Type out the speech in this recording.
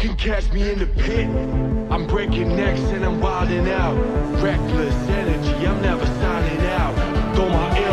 can catch me in the pit. I'm breaking necks and I'm wilding out. Reckless energy, I'm never signing out. Throw my air